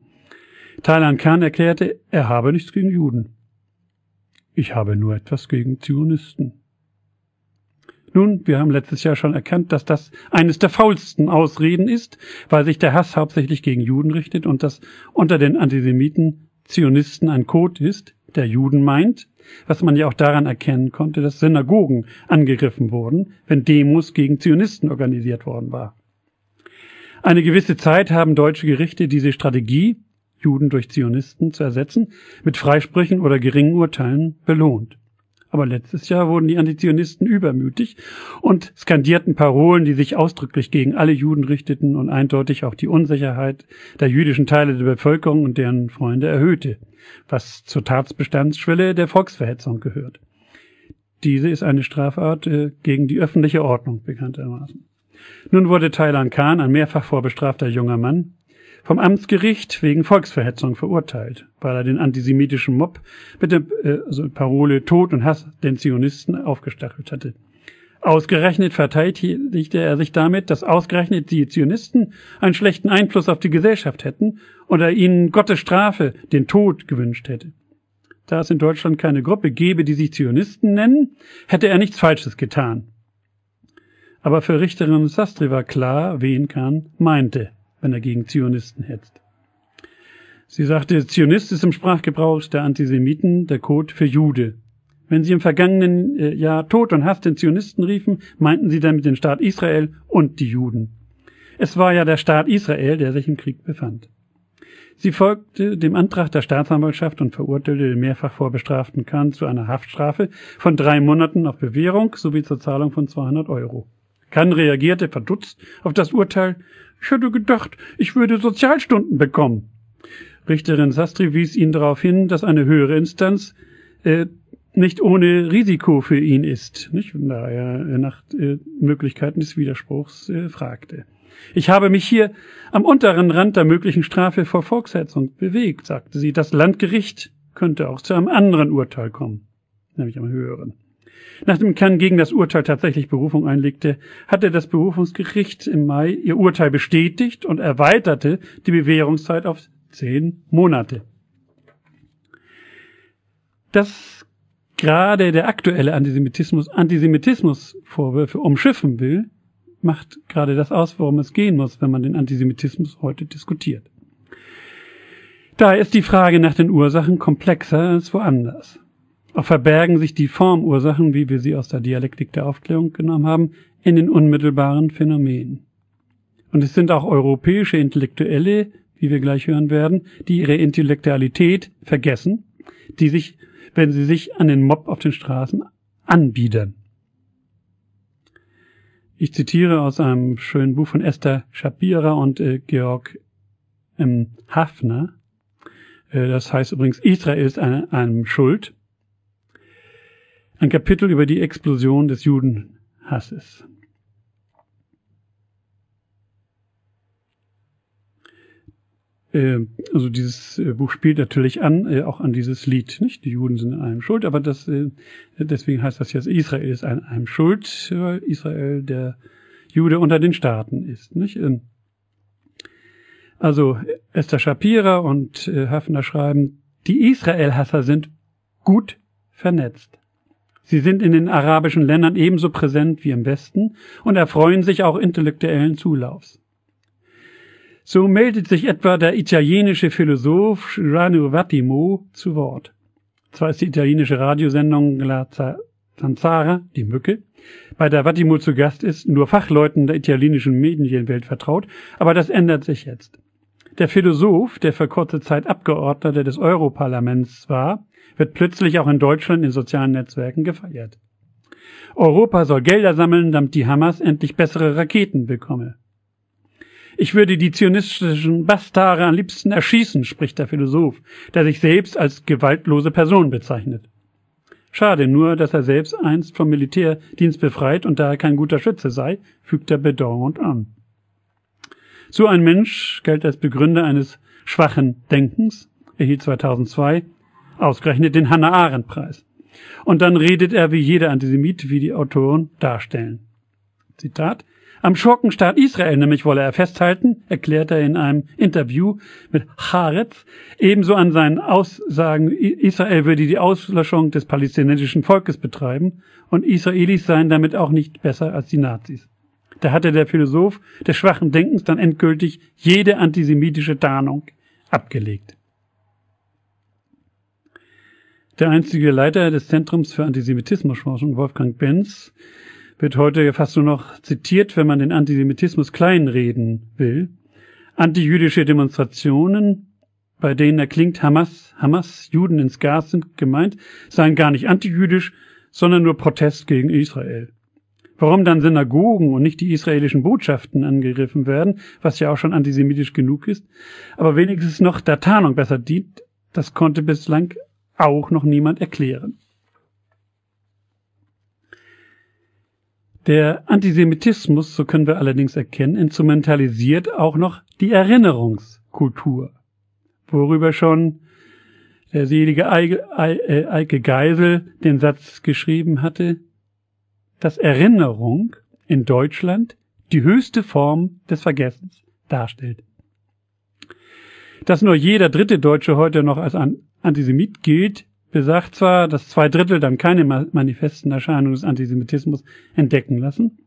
Taylan Can erklärte, er habe nichts gegen Juden. Ich habe nur etwas gegen Zionisten. Nun, wir haben letztes Jahr schon erkannt, dass das eines der faulsten Ausreden ist, weil sich der Hass hauptsächlich gegen Juden richtet und dass unter den Antisemiten Zionisten ein Code ist, der Juden meint, was man ja auch daran erkennen konnte, dass Synagogen angegriffen wurden, wenn Demos gegen Zionisten organisiert worden war. Eine gewisse Zeit haben deutsche Gerichte diese Strategie, Juden durch Zionisten zu ersetzen, mit Freisprüchen oder geringen Urteilen belohnt. Aber letztes Jahr wurden die Antizionisten übermütig und skandierten Parolen, die sich ausdrücklich gegen alle Juden richteten und eindeutig auch die Unsicherheit der jüdischen Teile der Bevölkerung und deren Freunde erhöhte, was zur Tatbestandsschwelle der Volksverhetzung gehört. Diese ist eine Strafart gegen die öffentliche Ordnung bekanntermaßen. Nun wurde Taylan Can, ein mehrfach vorbestrafter junger Mann, vom Amtsgericht wegen Volksverhetzung verurteilt, weil er den antisemitischen Mob mit der Parole "Tod und Hass den Zionisten" aufgestachelt hatte. Ausgerechnet verteidigte er sich damit, dass ausgerechnet die Zionisten einen schlechten Einfluss auf die Gesellschaft hätten und er ihnen Gottes Strafe, den Tod, gewünscht hätte. Da es in Deutschland keine Gruppe gäbe, die sich Zionisten nennen, hätte er nichts Falsches getan. Aber für Richterin Sastri war klar, wen Can meinte, wenn er gegen Zionisten hetzt. Sie sagte, Zionist ist im Sprachgebrauch der Antisemiten der Code für Jude. Wenn sie im vergangenen Jahr Tod und Hass den Zionisten riefen, meinten sie damit den Staat Israel und die Juden. Es war ja der Staat Israel, der sich im Krieg befand. Sie folgte dem Antrag der Staatsanwaltschaft und verurteilte den mehrfach vorbestraften Can zu einer Haftstrafe von 3 Monaten auf Bewährung sowie zur Zahlung von 200 €. Can reagierte verdutzt auf das Urteil: „Ich hätte gedacht, ich würde Sozialstunden bekommen." Richterin Sastri wies ihn darauf hin, dass eine höhere Instanz nicht ohne Risiko für ihn ist, nicht? Da er nach Möglichkeiten des Widerspruchs fragte. „Ich habe mich hier am unteren Rand der möglichen Strafe vor Volkshetzung bewegt", sagte sie. „Das Landgericht könnte auch zu einem anderen Urteil kommen, nämlich einem höheren." Nachdem Can gegen das Urteil tatsächlich Berufung einlegte, hatte das Berufungsgericht im Mai ihr Urteil bestätigt und erweiterte die Bewährungszeit auf 10 Monate. Dass gerade der aktuelle Antisemitismus Antisemitismusvorwürfe umschiffen will, macht gerade das aus, worum es gehen muss, wenn man den Antisemitismus heute diskutiert. Daher ist die Frage nach den Ursachen komplexer als woanders. Auch verbergen sich die Formursachen, wie wir sie aus der Dialektik der Aufklärung genommen haben, in den unmittelbaren Phänomenen. Und es sind auch europäische Intellektuelle, wie wir gleich hören werden, die ihre Intellektualität vergessen, die sich, wenn sie sich an den Mob auf den Straßen anbiedern. Ich zitiere aus einem schönen Buch von Esther Shapira und Georg Hafner. Das heißt übrigens, Israel ist einem schuld. Ein Kapitel über die Explosion des Judenhasses. Also dieses Buch spielt natürlich auch an dieses Lied, nicht? Die Juden sind an einem schuld, aber das, deswegen heißt das jetzt, Israel ist an einem schuld, weil Israel der Jude unter den Staaten ist, nicht? Also Esther Shapira und Hafner schreiben, die Israelhasser sind gut vernetzt. Sie sind in den arabischen Ländern ebenso präsent wie im Westen und erfreuen sich auch intellektuellen Zulaufs. So meldet sich etwa der italienische Philosoph Giordano Vattimo zu Wort. Zwar ist die italienische Radiosendung La Zanzara, die Mücke, bei der Vattimo zu Gast ist, nur Fachleuten der italienischen Medienwelt vertraut, aber das ändert sich jetzt. Der Philosoph, der für kurze Zeit Abgeordneter des Europarlaments war, wird plötzlich auch in Deutschland in sozialen Netzwerken gefeiert. Europa soll Gelder sammeln, damit die Hamas endlich bessere Raketen bekomme. Ich würde die zionistischen Bastarde am liebsten erschießen, spricht der Philosoph, der sich selbst als gewaltlose Person bezeichnet. Schade nur, dass er selbst einst vom Militärdienst befreit und daher kein guter Schütze sei, fügt er bedauernd an. So ein Mensch galt als Begründer eines schwachen Denkens, erhielt 2002 ausgerechnet den Hannah-Arendt-Preis. Und dann redet er wie jeder Antisemit, wie die Autoren darstellen. Zitat: „Am Schurkenstaat Israel nämlich wolle er festhalten", erklärt er in einem Interview mit Haaretz. Ebenso an seinen Aussagen, Israel würde die Auslöschung des palästinensischen Volkes betreiben und Israelis seien damit auch nicht besser als die Nazis. Da hatte der Philosoph des schwachen Denkens dann endgültig jede antisemitische Tarnung abgelegt. Der einstige Leiter des Zentrums für Antisemitismusforschung, Wolfgang Benz, wird heute fast nur noch zitiert, wenn man den Antisemitismus kleinreden will. Antijüdische Demonstrationen, bei denen erklingt Hamas, Juden ins Gas sind gemeint, seien gar nicht antijüdisch, sondern nur Protest gegen Israel. Warum dann Synagogen und nicht die israelischen Botschaften angegriffen werden, was ja auch schon antisemitisch genug ist, aber wenigstens noch der Tarnung besser dient, das konnte bislang auch noch niemand erklären. Der Antisemitismus, so können wir allerdings erkennen, instrumentalisiert auch noch die Erinnerungskultur, worüber schon der selige Eike Geisel den Satz geschrieben hatte, dass Erinnerung in Deutschland die höchste Form des Vergessens darstellt. Dass nur jeder dritte Deutsche heute noch als Antisemit gilt, besagt zwar, dass 2/3 dann keine manifesten Erscheinungen des Antisemitismus entdecken lassen,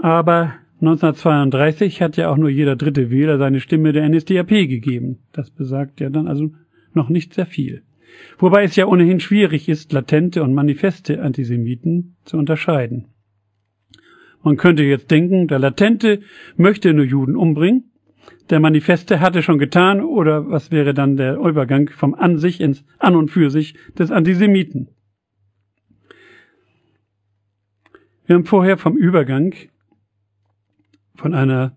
aber 1932 hat ja auch nur jeder dritte Wähler seine Stimme der NSDAP gegeben. Das besagt ja dann also noch nicht sehr viel. Wobei es ja ohnehin schwierig ist, latente und manifeste Antisemiten zu unterscheiden. Man könnte jetzt denken, der Latente möchte nur Juden umbringen, der Manifeste hatte schon getan, oder was wäre dann der Übergang vom An sich ins An und für sich des Antisemiten? Wir haben vorher vom Übergang von einer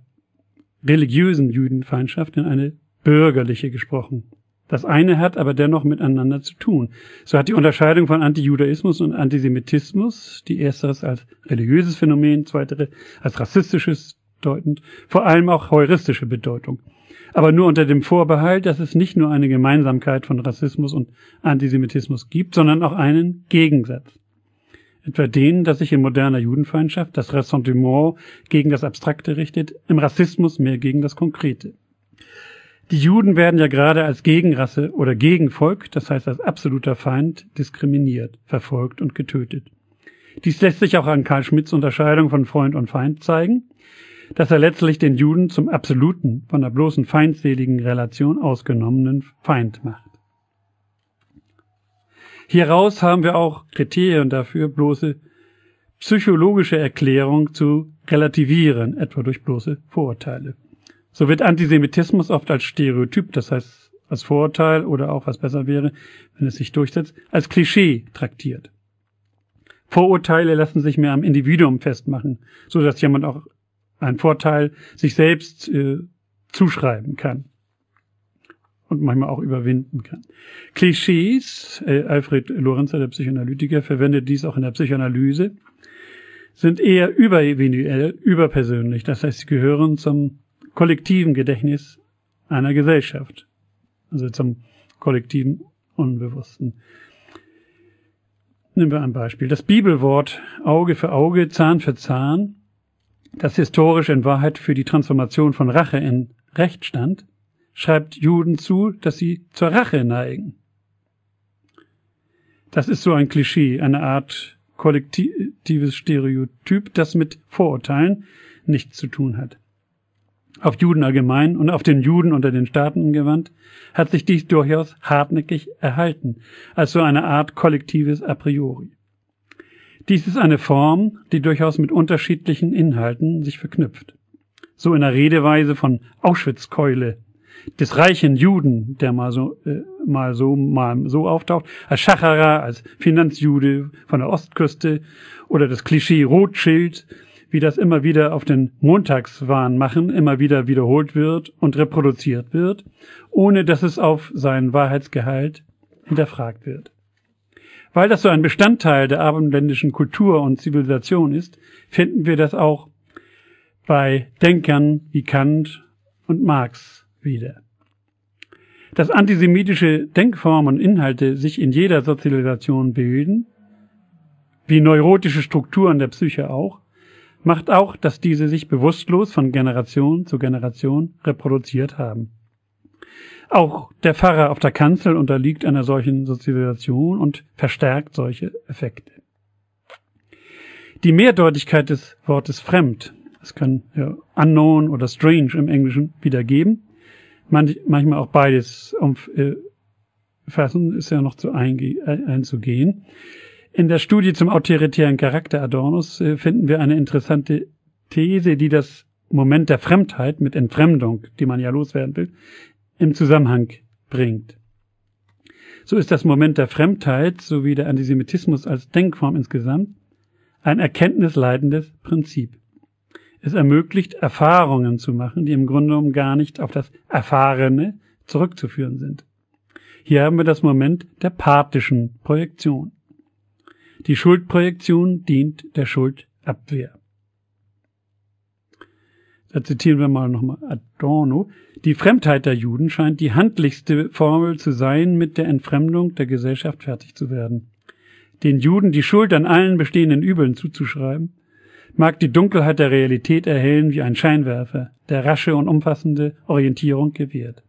religiösen Judenfeindschaft in eine bürgerliche gesprochen. Das eine hat aber dennoch miteinander zu tun. So hat die Unterscheidung von Antijudaismus und Antisemitismus, die ersteres als religiöses Phänomen, zweitere als rassistisches bedeutend, vor allem auch heuristische Bedeutung. Aber nur unter dem Vorbehalt, dass es nicht nur eine Gemeinsamkeit von Rassismus und Antisemitismus gibt, sondern auch einen Gegensatz. Etwa den, dass sich in moderner Judenfeindschaft das Ressentiment gegen das Abstrakte richtet, im Rassismus mehr gegen das Konkrete. Die Juden werden ja gerade als Gegenrasse oder Gegenvolk, das heißt als absoluter Feind, diskriminiert, verfolgt und getötet. Dies lässt sich auch an Karl Schmitts Unterscheidung von Freund und Feind zeigen, dass er letztlich den Juden zum absoluten, von der bloßen feindseligen Relation ausgenommenen Feind macht. Hieraus haben wir auch Kriterien dafür, bloße psychologische Erklärung zu relativieren, etwa durch bloße Vorurteile. So wird Antisemitismus oft als Stereotyp, das heißt als Vorurteil oder auch, was besser wäre, wenn es sich durchsetzt, als Klischee traktiert. Vorurteile lassen sich mehr am Individuum festmachen, so dass jemand auch einen Vorteil sich selbst zuschreiben kann. Und manchmal auch überwinden kann. Klischees, Alfred Lorenzer, der Psychoanalytiker, verwendet dies auch in der Psychoanalyse, sind eher überindividuell, überpersönlich. Das heißt, sie gehören zum kollektiven Gedächtnis einer Gesellschaft, also zum kollektiven Unbewussten. Nehmen wir ein Beispiel. Das Bibelwort Auge für Auge, Zahn für Zahn, das historisch in Wahrheit für die Transformation von Rache in Recht stand, schreibt Juden zu, dass sie zur Rache neigen. Das ist so ein Klischee, eine Art kollektives Stereotyp, das mit Vorurteilen nichts zu tun hat. Auf Juden allgemein und auf den Juden unter den Staaten umgewandt, hat sich dies durchaus hartnäckig erhalten, als so eine Art kollektives A priori. Dies ist eine Form, die durchaus mit unterschiedlichen Inhalten sich verknüpft. So in der Redeweise von Auschwitzkeule, des reichen Juden, der mal so auftaucht, als Schacherer, als Finanzjude von der Ostküste oder das Klischee Rothschild, wie das immer wieder auf den Montagswahn machen, immer wieder wiederholt wird und reproduziert wird, ohne dass es auf seinen Wahrheitsgehalt hinterfragt wird. Weil das so ein Bestandteil der abendländischen Kultur und Zivilisation ist, finden wir das auch bei Denkern wie Kant und Marx wieder. Dass antisemitische Denkformen und Inhalte sich in jeder Sozialisation bilden, wie neurotische Strukturen der Psyche auch, macht auch, dass diese sich bewusstlos von Generation zu Generation reproduziert haben. Auch der Pfarrer auf der Kanzel unterliegt einer solchen Sozialisation und verstärkt solche Effekte. Die Mehrdeutigkeit des Wortes fremd, das kann ja unknown oder strange im Englischen wiedergeben, manchmal auch beides umfassen, ist ja noch zu einzugehen. In der Studie zum autoritären Charakter Adornos finden wir eine interessante These, die das Moment der Fremdheit mit Entfremdung, die man ja loswerden will, im Zusammenhang bringt. So ist das Moment der Fremdheit sowie der Antisemitismus als Denkform insgesamt ein erkenntnisleidendes Prinzip. Es ermöglicht, Erfahrungen zu machen, die im Grunde genommen gar nicht auf das Erfahrene zurückzuführen sind. Hier haben wir das Moment der pathischen Projektion. Die Schuldprojektion dient der Schuldabwehr. Da zitieren wir mal nochmal Adorno. Die Fremdheit der Juden scheint die handlichste Formel zu sein, mit der Entfremdung der Gesellschaft fertig zu werden. Den Juden die Schuld an allen bestehenden Übeln zuzuschreiben, mag die Dunkelheit der Realität erhellen wie ein Scheinwerfer, der rasche und umfassende Orientierung gewährt.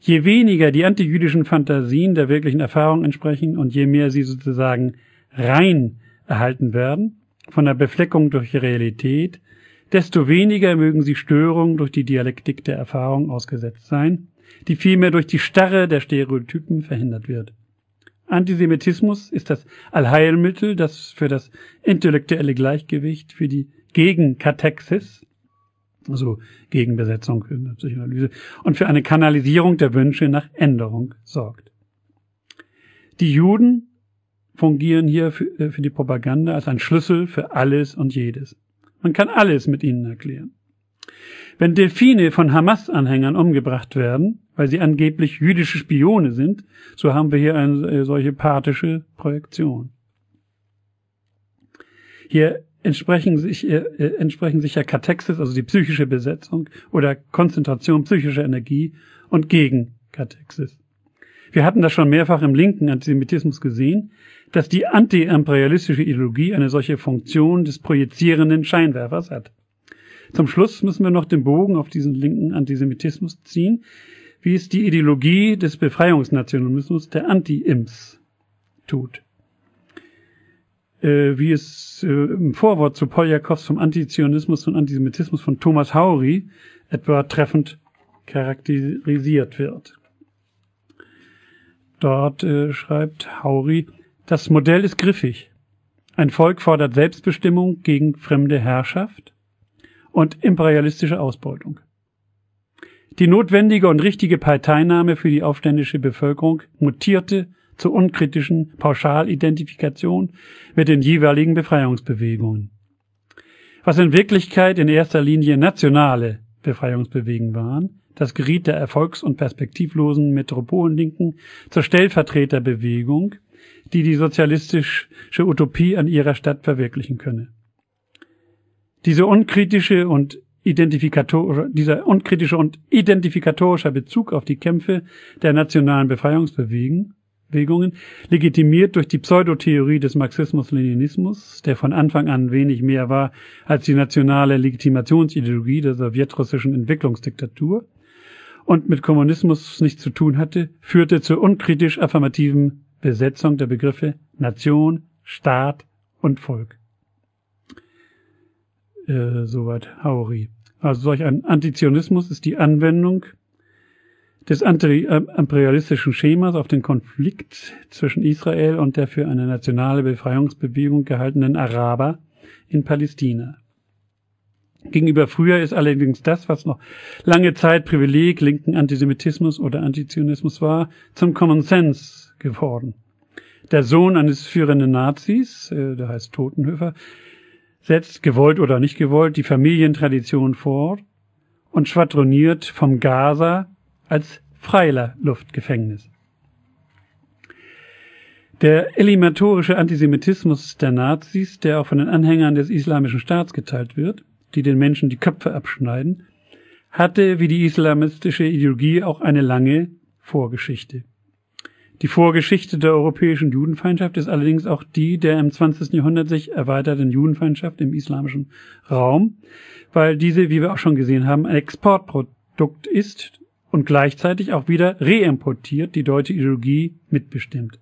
Je weniger die antijüdischen Fantasien der wirklichen Erfahrung entsprechen und je mehr sie sozusagen rein erhalten werden, von der Befleckung durch die Realität, desto weniger mögen sie Störungen durch die Dialektik der Erfahrung ausgesetzt sein, die vielmehr durch die Starre der Stereotypen verhindert wird. Antisemitismus ist das Allheilmittel, das für das intellektuelle Gleichgewicht, für die Gegenkatexis also Gegenbesetzung in der Psychoanalyse, und für eine Kanalisierung der Wünsche nach Änderung sorgt. Die Juden fungieren hier für die Propaganda als ein Schlüssel für alles und jedes. Man kann alles mit ihnen erklären. Wenn Delfine von Hamas-Anhängern umgebracht werden, weil sie angeblich jüdische Spione sind, so haben wir hier eine solche parthische Projektion. Hier entsprechen sich ja Katexis, also die psychische Besetzung oder Konzentration psychischer Energie, und Gegenkatexis. Wir hatten das schon mehrfach im linken Antisemitismus gesehen, dass die antiimperialistische Ideologie eine solche Funktion des projizierenden Scheinwerfers hat. Zum Schluss müssen wir noch den Bogen auf diesen linken Antisemitismus ziehen, wie es die Ideologie des Befreiungsnationalismus der Anti-Imps tut. Wie es im Vorwort zu Poljakows vom Antizionismus und Antisemitismus von Thomas Haury etwa treffend charakterisiert wird. Dort schreibt Haury, das Modell ist griffig. Ein Volk fordert Selbstbestimmung gegen fremde Herrschaft und imperialistische Ausbeutung. Die notwendige und richtige Parteinahme für die aufständische Bevölkerung mutierte zur unkritischen Pauschalidentifikation mit den jeweiligen Befreiungsbewegungen. Was in Wirklichkeit in erster Linie nationale Befreiungsbewegungen waren, das geriet der erfolgs- und perspektivlosen Metropolenlinken zur Stellvertreterbewegung, die die sozialistische Utopie an ihrer Stadt verwirklichen könne. Dieser unkritische und identifikatorische Bezug auf die Kämpfe der nationalen Befreiungsbewegungen, legitimiert durch die Pseudotheorie des Marxismus-Leninismus, der von Anfang an wenig mehr war als die nationale Legitimationsideologie der sowjetrussischen Entwicklungsdiktatur und mit Kommunismus nichts zu tun hatte, führte zur unkritisch-affirmativen Besetzung der Begriffe Nation, Staat und Volk. Soweit Haury. Also solch ein Antizionismus ist die Anwendung des antiimperialistischen Schemas auf den Konflikt zwischen Israel und der für eine nationale Befreiungsbewegung gehaltenen Araber in Palästina. Gegenüber früher ist allerdings das, was noch lange Zeit Privileg linken Antisemitismus oder Antizionismus war, zum Common Sense geworden. Der Sohn eines führenden Nazis, der heißt Totenhöfer, setzt, gewollt oder nicht gewollt, die Familientradition fort und schwadroniert vom Gaza als Freiluftgefängnis. Der eliminatorische Antisemitismus der Nazis, der auch von den Anhängern des Islamischen Staats geteilt wird, die den Menschen die Köpfe abschneiden, hatte wie die islamistische Ideologie auch eine lange Vorgeschichte. Die Vorgeschichte der europäischen Judenfeindschaft ist allerdings auch die der im 20. Jahrhundert sich erweiterten Judenfeindschaft im islamischen Raum, weil diese, wie wir auch schon gesehen haben, ein Exportprodukt ist und gleichzeitig auch wieder reimportiert die deutsche Ideologie mitbestimmt.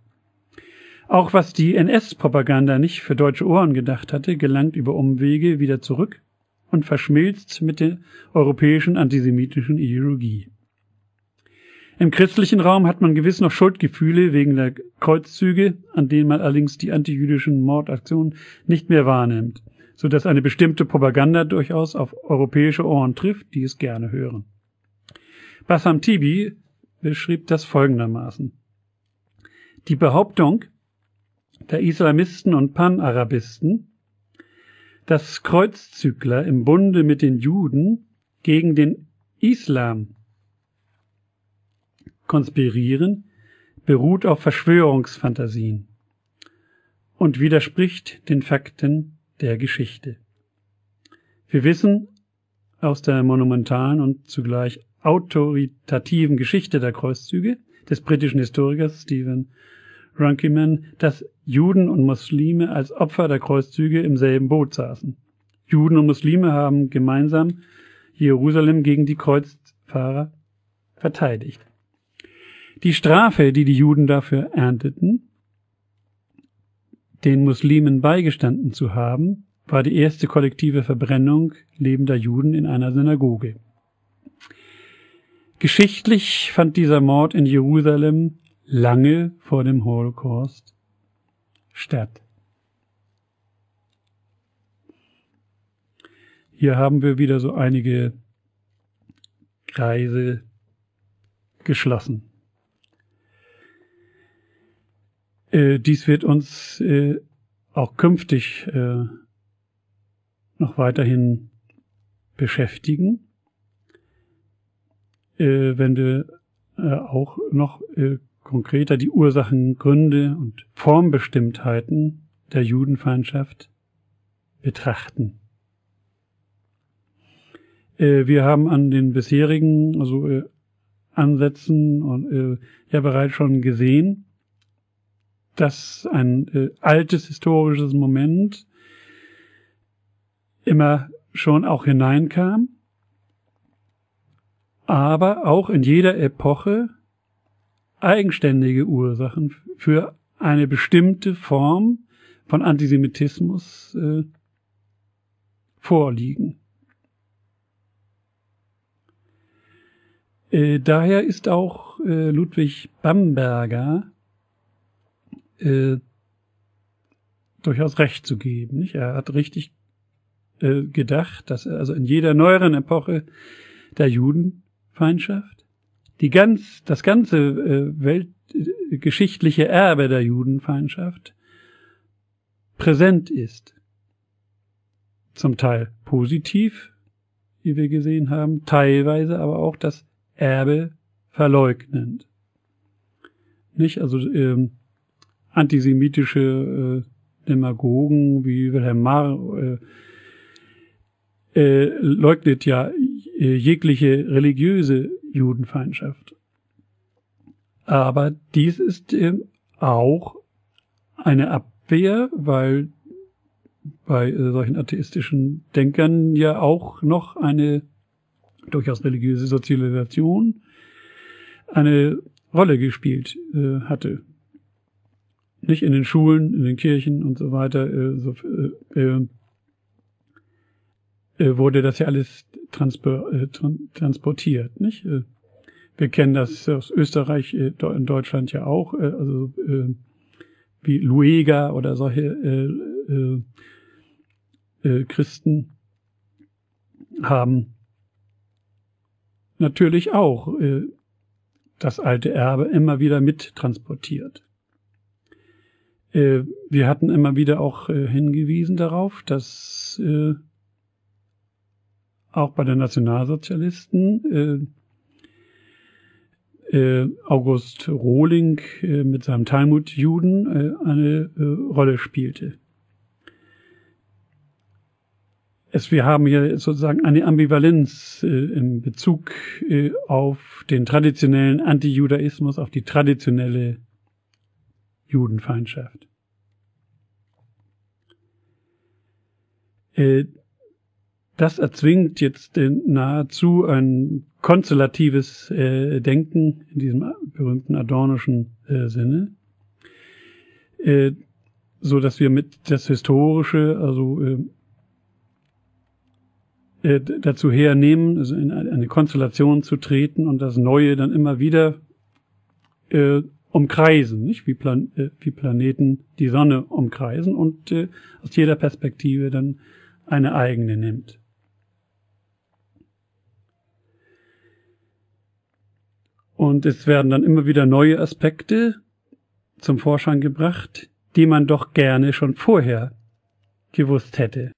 Auch was die NS-Propaganda nicht für deutsche Ohren gedacht hatte, gelangt über Umwege wieder zurück und verschmilzt mit der europäischen antisemitischen Ideologie. Im christlichen Raum hat man gewiss noch Schuldgefühle wegen der Kreuzzüge, an denen man allerdings die antijüdischen Mordaktionen nicht mehr wahrnimmt, so dass eine bestimmte Propaganda durchaus auf europäische Ohren trifft, die es gerne hören. Bassam Tibi beschrieb das folgendermaßen. Die Behauptung der Islamisten und Panarabisten, dass Kreuzzügler im Bunde mit den Juden gegen den Islam konspirieren, beruht auf Verschwörungsfantasien und widerspricht den Fakten der Geschichte. Wir wissen aus der monumentalen und zugleich autoritativen Geschichte der Kreuzzüge des britischen Historikers Stephen Runciman, dass Juden und Muslime als Opfer der Kreuzzüge im selben Boot saßen. Juden und Muslime haben gemeinsam Jerusalem gegen die Kreuzfahrer verteidigt. Die Strafe, die die Juden dafür ernteten, den Muslimen beigestanden zu haben, war die erste kollektive Verbrennung lebender Juden in einer Synagoge. Geschichtlich fand dieser Mord in Jerusalem lange vor dem Holocaust statt. Hier haben wir wieder so einige Kreise geschlossen. Dies wird uns auch künftig noch weiterhin beschäftigen, wenn wir auch noch konkreter die Ursachen, Gründe und Formbestimmtheiten der Judenfeindschaft betrachten. Wir haben an den bisherigen Ansätzen und ja bereits schon gesehen, dass ein altes historisches Moment immer schon auch hineinkam, aber auch in jeder Epoche eigenständige Ursachen für eine bestimmte Form von Antisemitismus vorliegen. Daher ist auch Ludwig Bamberger durchaus recht zu geben, nicht? Er hat richtig gedacht, dass also in jeder neueren Epoche der Judenfeindschaft das ganze weltgeschichtliche Erbe der Judenfeindschaft präsent ist. Zum Teil positiv, wie wir gesehen haben, teilweise aber auch das Erbe verleugnend. Nicht? Also antisemitische Demagogen wie Wilhelm Mahr leugnet ja jegliche religiöse Judenfeindschaft. Aber dies ist auch eine Abwehr, weil bei solchen atheistischen Denkern ja auch noch eine durchaus religiöse Sozialisation eine Rolle gespielt hatte. Nicht in den Schulen, in den Kirchen und so weiter wurde das ja alles transportiert. Nicht? Wir kennen das aus Österreich, in Deutschland ja auch, wie Lueger oder solche Christen haben natürlich auch das alte Erbe immer wieder mittransportiert. Wir hatten immer wieder auch hingewiesen darauf, dass auch bei den Nationalsozialisten August Rohling mit seinem Talmud Juden eine Rolle spielte. Wir haben hier sozusagen eine Ambivalenz in Bezug auf den traditionellen Antijudaismus, auf die traditionelle Judenfeindschaft. Das erzwingt jetzt nahezu ein konstellatives Denken in diesem berühmten adornischen Sinne, so dass wir mit das Historische dazu hernehmen, also in eine Konstellation zu treten und das Neue dann immer wieder umkreisen, nicht? Wie Planeten die Sonne umkreisen und aus jeder Perspektive dann eine eigene nimmt. Und es werden dann immer wieder neue Aspekte zum Vorschein gebracht, die man doch gerne schon vorher gewusst hätte.